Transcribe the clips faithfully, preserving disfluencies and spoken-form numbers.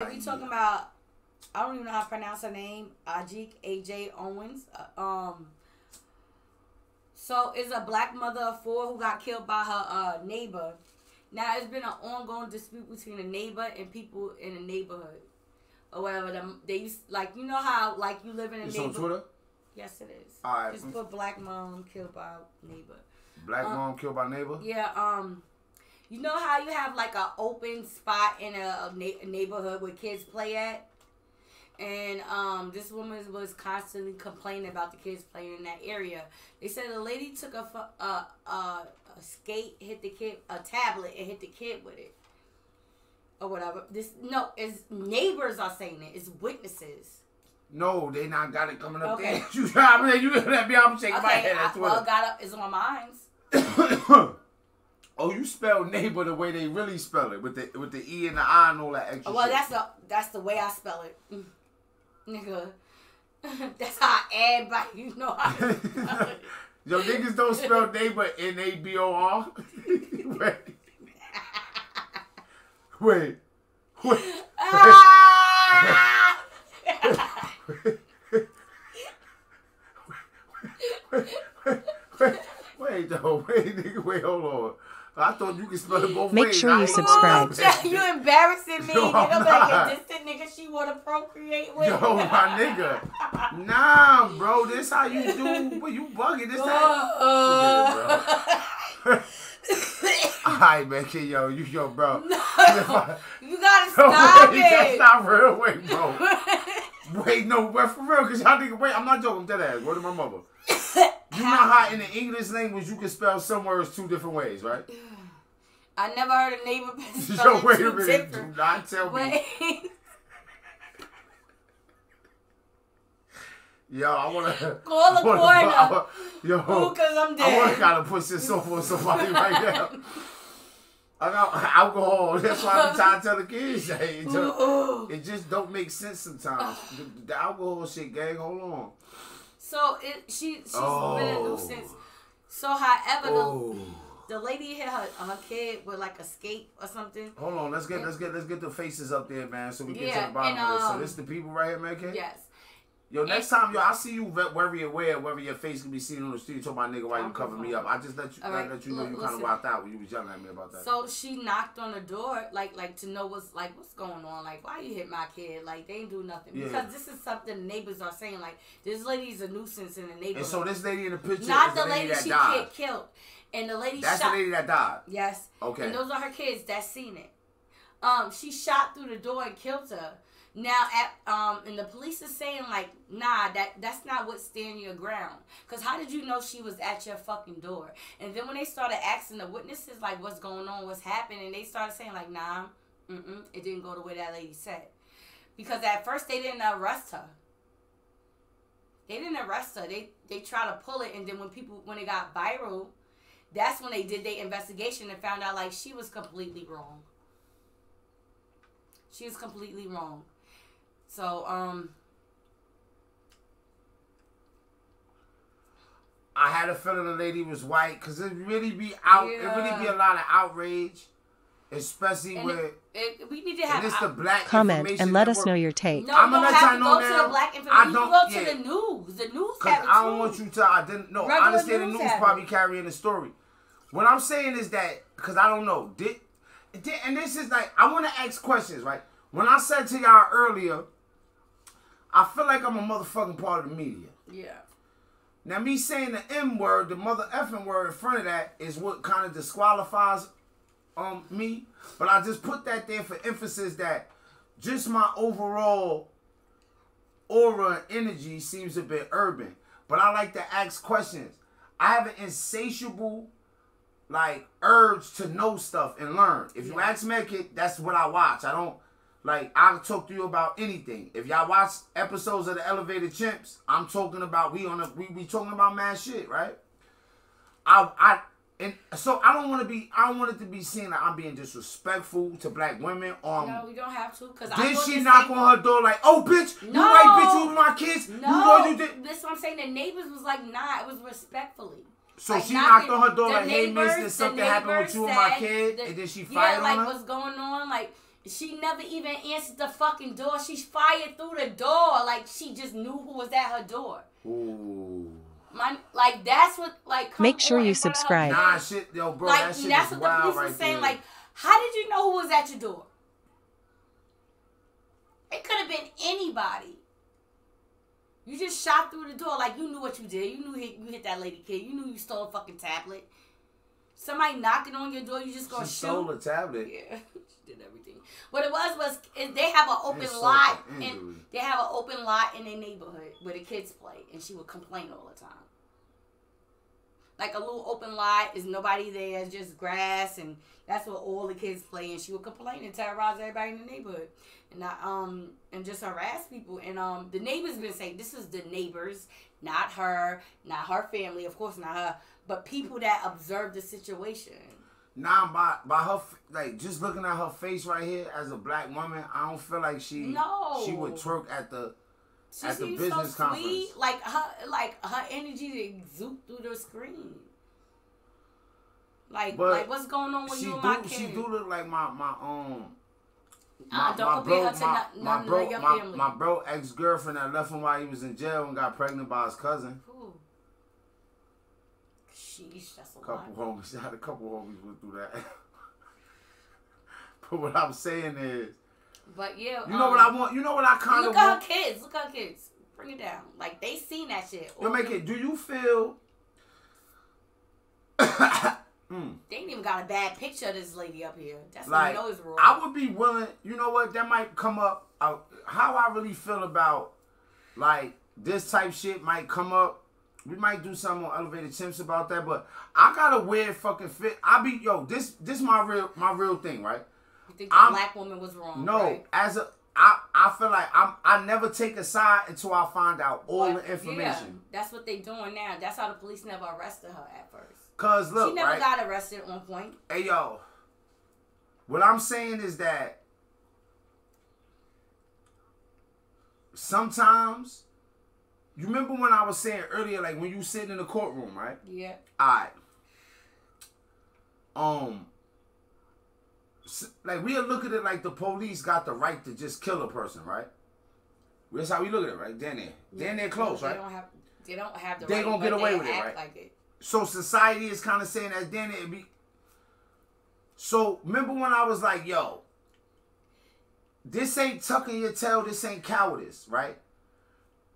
Are you talking about, I don't even know how to pronounce her name, Ajike A J Owens? Uh, um, so it's a black mother of four who got killed by her uh, neighbor. Now, it's been an ongoing dispute between a neighbor and people in the neighborhood. Or whatever. The, they used, like, you know how, like, you live in a it's neighborhood. It's on Twitter? Yes, it is. All right. Just put black mom killed by neighbor. Black um, mom killed by neighbor? Yeah, um... You know how you have like an open spot in a, a, na a neighborhood where kids play at? And um, this woman was constantly complaining about the kids playing in that area. They said a lady took a, a, a, a skate, hit the kid, a tablet, and hit the kid with it. Or whatever. This No, it's neighbors are saying it. It's witnesses. No, they not got it coming up okay. there. You let me, I'm shaking okay, my head. I, well, got up is on my minds. Oh, you spell neighbor the way they really spell it, with the with the E and the I and all that extra. Well, shit. that's the that's the way I spell it, mm. nigga. That's how everybody you know how to spell it. Yo, niggas don't spell neighbor N A B O R. Wait, wait, wait. Ah! wait, wait, wait, wait, wait, though, wait, nigga, wait, hold on. I thought you could spell it both Make ways. Make sure you subscribe. You embarrassing me. Yo, I'm not. Like, this the nigga she want to procreate with? Yo, my nigga. Nah, bro. This how you do. But you bugging. This that. Uh, uh, All right, man. Kid, yo, you, yo, bro. No, you got to stop wait, it. That's not real. Wait, bro. Wait, no, bro. For real. Because y'all nigga, wait. I'm not joking. I'm dead ass. Word to my mother. You know how in the English language you can spell some words two different ways, right? I never heard a neighbor spell Yo, it two different. Do not tell wait. me. Yo, I want to... Call the corner. Yo, because I'm dead. I want to kind of push this off on somebody right now. I got alcohol. That's why I'm trying to tell the kids. Hey, it, just, it just don't make sense sometimes. The, the alcohol shit, gang, hold on. So it, she she's oh. been a nuisance. So however oh. the, the lady hit her her kid with like a skate or something. Hold on, let's get let's get let's get the faces up there, man, so we yeah, get to the bottom and, um, of this. So this is the people right here, man. Kid? Yes. Yo, next and, time, yo, I see you very aware whether your face can be seen on the street. Talking about nigga, why you covering me up? I just let you right, let you know you kind of wiped out when you was yelling at me about that. So she knocked on the door, like like to know what's like what's going on, like why you hit my kid? Like they ain't do nothing yeah. because this is something neighbors are saying. Like this lady's a nuisance in the neighborhood. And so this lady in the picture, not is the, the lady, lady she kid killed, and the lady that's shot. the lady that died. Yes. Okay. And those are her kids that seen it. Um, she shot through the door and killed her. Now, at, um, and the police is saying, like, nah, that, that's not what's standing your ground. Because how did you know she was at your fucking door? And then when they started asking the witnesses, like, what's going on, what's happening, and they started saying, like, nah, mm-mm, it didn't go the way that lady said. Because at first they didn't arrest her. They didn't arrest her. They, they tried to pull it, and then when people, when it got viral, that's when they did their investigation and found out, like, she was completely wrong. She was completely wrong. So, um... I had a feeling the lady was white, because it really be out... Yeah. It really be a lot of outrage, especially and with... It, it, we need to have... And it's the black Comment and let us know your take. No, I'm you don't have to go now. to the black information. I don't, you go yeah. to the news. The news Because I don't want you to... I didn't know. I understand the news habit. probably carrying the story. What I'm saying is that... Because I don't know. Did, did, and this is like... I want to ask questions, right? When I said to y'all earlier... I feel like I'm a motherfucking part of the media. Yeah. Now, me saying the M word, the mother effing word in front of that is what kind of disqualifies um, me. But I just put that there for emphasis that just my overall aura and energy seems a bit urban. But I like to ask questions. I have an insatiable, like, urge to know stuff and learn. If yeah. you ask me, kid, that's what I watch. I don't... Like, I'll talk to you about anything. If y'all watch episodes of the Elevated Chimps, I'm talking about, we on a, we be talking about mad shit, right? I, I, and so I don't want to be, I don't want it to be seen like I'm being disrespectful to black women. Um, no, we don't have to. Cause did I she knock on her door like, oh, bitch, no. you right, bitch, you with my kids? No, you know you did. That's what I'm saying. The neighbors was like, nah, it was respectfully. So like she knocking, knocked on her door like, hey, miss, there's something happened with you and my kid, the, and then she fired yeah, on like, her? What's going on? Like, She never even answered the fucking door. She fired through the door like she just knew who was at her door. Ooh. My, like, that's what, like... Make sure you subscribe. Nah, shit, yo, bro, like, that shit that's is what the police right was saying. There. Like, how did you know who was at your door? It could have been anybody. You just shot through the door. Like, you knew what you did. You knew you hit, you hit that lady kid. You knew you stole a fucking tablet. Somebody knocking on your door, you just gonna she shoot. She stole a tablet. Yeah, she did everything. What it was was is they have an open it's lot, so and they have an open lot in their neighborhood where the kids play, and she would complain all the time. Like a little open lot is nobody there, it's just grass, and that's where all the kids play. And she would complain and terrorize everybody in the neighborhood, and I, um and just harass people. And um the neighbors been saying this is the neighbors, not her, not her family, of course not her. But people that observe the situation. Nah, by by her, like just looking at her face right here as a black woman, I don't feel like she no. she would twerk at the she, at the business so conference. Sweet. Like her, like her energy to exude through the screen. Like, but like what's going on with you do, and my kid? She do look like my my um. My, uh, don't my bro, her to my, no, my, bro your my, my bro ex girlfriend that left him while he was in jail and got pregnant by his cousin. Ooh. Sheesh, that's a couple lot. Homies, I had a couple homies went through that. But what I'm saying is, but yeah, you know um, what I want. You know what I kind of look at her kids. Look at her kids. Bring it down. Like they seen that shit. You make it. Do you feel? mm. They ain't even got a bad picture of this lady up here. That's like, what you know is wrong. I would be willing. You know what? That might come up. Uh, how I really feel about like this type shit might come up. We might do something on Elevated Chimps about that, but I got a weird fucking fit. I be yo, this this my real my real thing, right? You think the black woman was wrong? No, right? as a I I feel like I'm I never take a side until I find out all but, the information. Yeah, that's what they doing now. That's how the police never arrested her at first. Cause look, she never right? got arrested at one point. Hey yo, what I'm saying is that sometimes. You remember when I was saying earlier, like when you sit in the courtroom, right? Yeah. All right. Um, like we look at it like the police got the right to just kill a person, right? That's how we look at it, right? Then they, yeah. then they're close, they right? Don't have, they don't have the they right. They gonna get away with it, right? Like it. So society is kind of saying that. Then it be. So remember when I was like, "Yo, this ain't tucking your tail. This ain't cowardice, right?"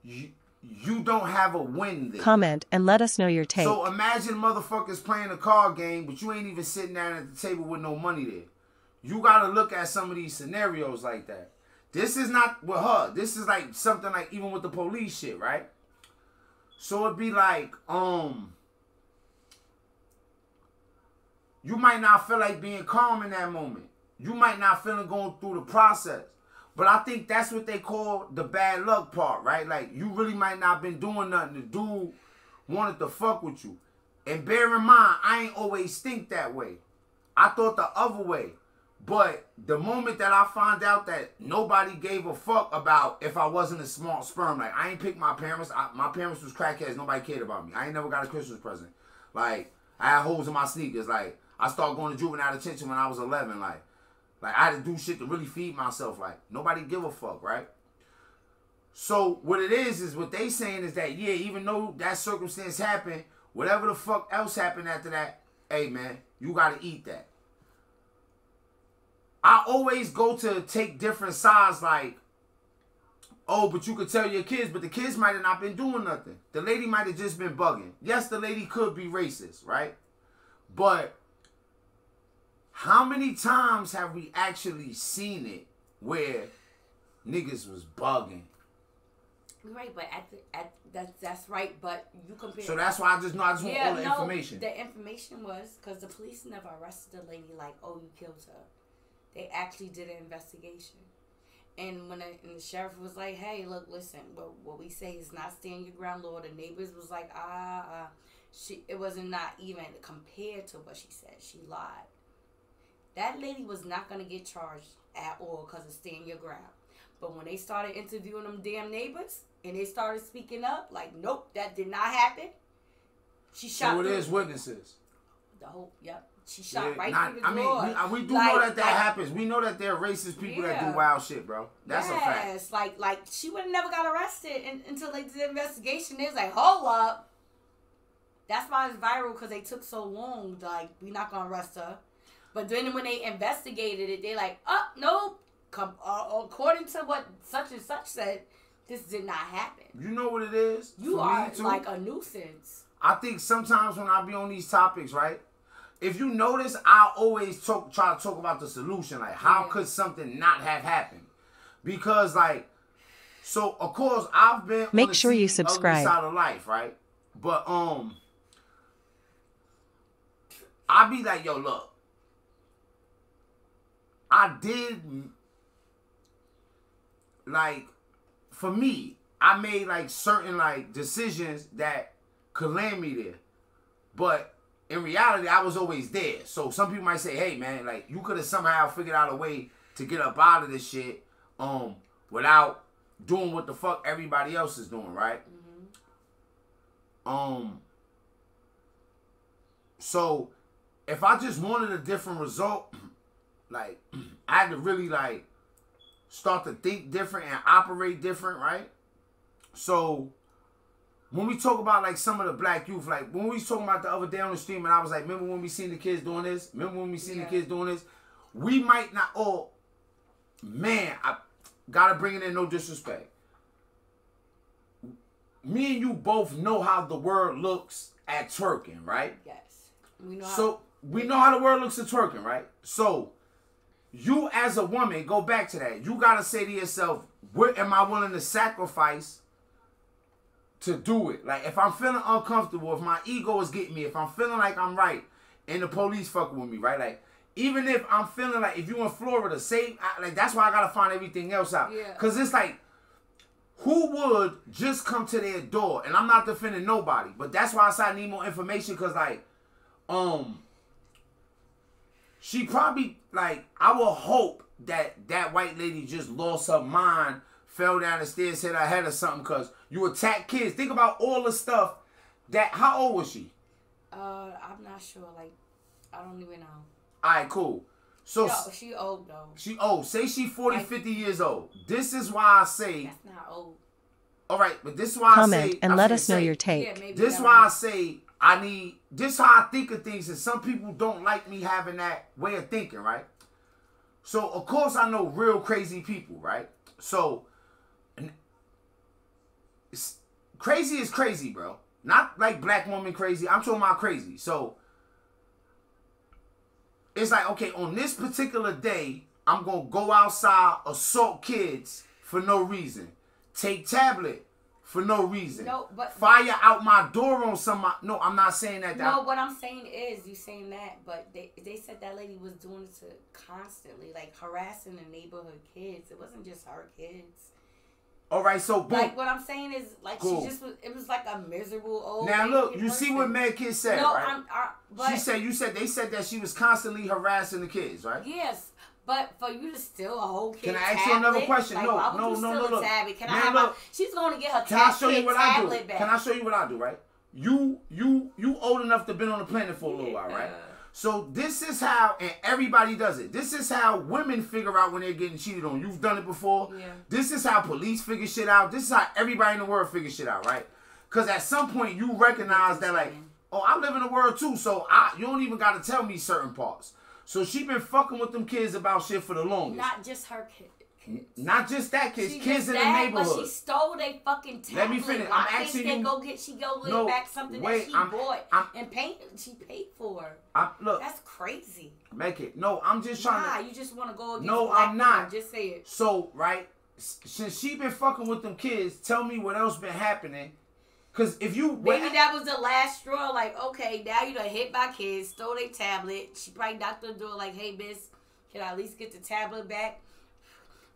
You. You don't have a win there. Comment and let us know your take. So imagine motherfuckers playing a card game, but you ain't even sitting down at the table with no money there. You got to look at some of these scenarios like that. This is not with her. This is like something like even with the police shit, right? So it'd be like, um, you might not feel like being calm in that moment. You might not feel like going through the process. But I think that's what they call the bad luck part, right? Like, you really might not been doing nothing. The dude wanted to fuck with you. And bear in mind, I ain't always think that way. I thought the other way. But the moment that I found out that nobody gave a fuck about if I wasn't a smart sperm, like, I ain't picked my parents. I, my parents was crackheads. Nobody cared about me. I ain't never got a Christmas present. Like, I had holes in my sneakers. Like, I started going to juvenile detention when I was eleven, like. Like, I had to do shit to really feed myself. Like, nobody give a fuck, right? So, what it is, is what they saying is that, yeah, even though that circumstance happened, whatever the fuck else happened after that, hey, man, you got to eat that. I always go to take different sides, like, oh, but you could tell your kids, but the kids might have not been doing nothing. The lady might have just been bugging. Yes, the lady could be racist, right? But... how many times have we actually seen it where niggas was bugging? Right, but at the, at that's that's right, but you compare. So that's why I just know I just want yeah, all the no, information. The information was because the police never arrested the lady. Like, oh, you killed her. They actually did an investigation, and when the, and the sheriff was like, "Hey, look, listen, what what we say is not stand your ground, law." The neighbors was like, "Ah, uh, she it wasn't not even compared to what she said. She lied." That lady was not going to get charged at all because of staying your ground. But when they started interviewing them damn neighbors and they started speaking up, like, nope, that did not happen. She shot. So it is witnesses. The whole, yep. She shot yeah, right not, through the I door. Mean, we, we do like, know that that like, happens. We know that there are racist people yeah. that do wild shit, bro. That's yes, a fact. Yes, like, like she would have never got arrested in, until they did the investigation. They was like, hold up. That's why it's viral, because they took so long. Like, we're not going to arrest her. But then when they investigated it, they like, oh, no. Come, uh, according to what such and such said, this did not happen. You know what it is? You are like a nuisance. I think sometimes when I be on these topics, right? If you notice, I always talk, try to talk about the solution. Like, how yeah. could something not have happened? Because, like, so, of course, I've been Make on the sure you subscribe. Other side of life, right? But, um, I be like, yo, look. I did, like, for me, I made, like, certain, like, decisions that could land me there. But in reality, I was always there. So some people might say, hey, man, like, you could have somehow figured out a way to get up out of this shit um, without doing what the fuck everybody else is doing, right? Mm-hmm. Um. So if I just wanted a different result, like, I had to really, like, start to think different and operate different, right? So when we talk about, like, some of the black youth, like, when we was talking about the other day on the stream, and I was like, remember when we seen the kids doing this? Remember when we seen yeah. the kids doing this? We might not, oh, man, I gotta bring it in, no disrespect. Me and you both know how the world looks at twerking, right? Yes. We know so we know how the world looks at twerking, right? So you as a woman, go back to that. You got to say to yourself, what am I willing to sacrifice to do it? Like, if I'm feeling uncomfortable, if my ego is getting me, if I'm feeling like I'm right and the police fucking with me, right? Like, even if I'm feeling like, if you in Florida, say, I, like, that's why I got to find everything else out. Yeah. Because it's like, who would just come to their door? And I'm not defending nobody, but that's why I said I need more information, because, like, um... she probably, like, I will hope that that white lady just lost her mind, fell down the stairs, hit her head or something, because you attack kids. Think about all the stuff that, how old was she? Uh, I'm not sure. Like, I don't even know. All right, cool. So Yo, she old, though. She old. Say she forty, like, fifty years old. This is why I say. That's not old. All right, but this is why Comment I say. and I let us know say, your take. Yeah, maybe this is why I say. I need, this is how I think of things, and some people don't like me having that way of thinking, right? So, of course, I know real crazy people, right? So, crazy is crazy, bro. Not like black woman crazy. I'm talking about crazy. So, it's like, okay, on this particular day, I'm going to go outside, assault kids for no reason. Take tablet. For no reason. No, but fire out my door on somebody. No, I'm not saying that. No, what I'm saying is, you saying that, but they they said that lady was doing it to constantly, like, harassing the neighborhood kids. It wasn't just her kids. All right, so boom. Like, what I'm saying is, like, cool. she just was, it was like a miserable old. Now look, you person. see what Mad Kid said, no, right? I'm, I, but, she said you said they said that she was constantly harassing the kids, right? Yes. But for you to steal a whole kid Can I ask tablet? you another question? Like, no, why would no, you no, no, no. Tablet? Can Man, I have look, my, she's going to get her can I show you what tablet I do? back. Can I show you what I do, right? You, you, you old enough to have been on the planet for a little yeah. while, right? So this is how, and everybody does it. This is how women figure out when they're getting cheated on. You've done it before. Yeah. This is how police figure shit out. This is how everybody in the world figures shit out, right? Because at some point you recognize that, like, oh, I live in the world too, so I, you don't even got to tell me certain parts. So she been fucking with them kids about shit for the longest. Not just her kid. Kids. Not just that kids. She kids in that, the neighborhood. But she stole they fucking tablet. Let me finish. I'm asking you. Go get, she go no, back something wait, that she I'm, bought I'm, and paid, she paid for. I, look, that's crazy. Make it. No, I'm just trying nah, to. Nah, you just want to go against No, black I'm not. People. Just say it. So, right, since she been fucking with them kids, tell me what else been happening. Because if you... Maybe wait, that was the last straw. Like, okay, now you done hit my kids, stole their tablet. She probably knocked on the door like, hey, miss, can I at least get the tablet back?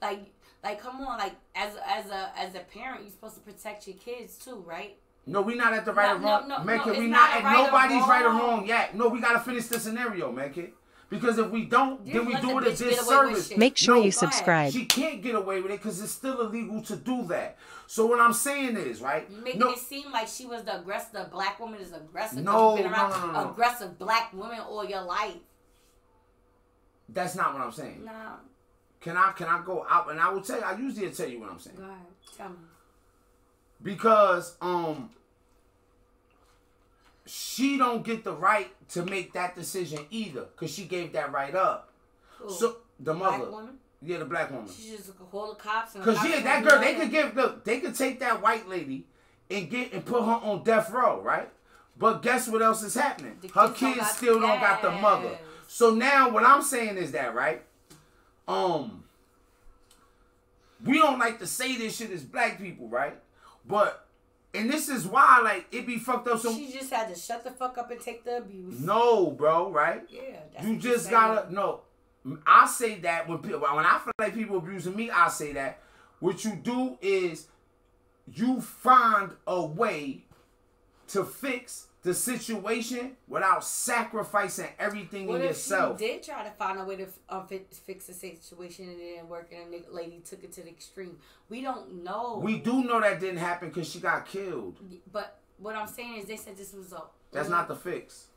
Like, like, come on. Like, as, as, a, as a parent, you're supposed to protect your kids too, right? No, we not at the right no, or wrong. No, no, Make no, it, we not, not at right nobody's or right or wrong yet. No, we got to finish the scenario, Make it. Because if we don't, you then we do it a disservice. Make sure no, you subscribe. She can't get away with it because it's still illegal to do that. So what I'm saying is, right? You're making no, it seem like she was the aggressive, the black woman is aggressive. No, been around no, no, no. Aggressive black women all your life. That's not what I'm saying. No. Can I, can I go out? And I will tell you, I usually tell you what I'm saying. Go ahead. Tell me. Because, um... she don't get the right to make that decision either, because she gave that right up. Ooh. So the mother, black woman? yeah, the black woman. She just call the cops. Because yeah, that girl, they could give the, they could take that white lady and get and put her on death row, right? But guess what else is happening? The her kids, kids don't still don't got the mother. So now what I'm saying is that, right? Um, we don't like to say this shit as black people, right? But. And this is why, like, it be fucked up. So she just had to shut the fuck up and take the abuse. No, bro, right? Yeah. That's you just gotta, no. I say that when people, when I feel like people abusing me, I say that. What you do is you find a way to fix the situation without sacrificing everything what in if yourself. She did try to find a way to uh, fix the situation and it didn't work, and the lady took it to the extreme. We don't know. We do know that didn't happen because she got killed. But what I'm saying is, they said this was a. That's not the fix.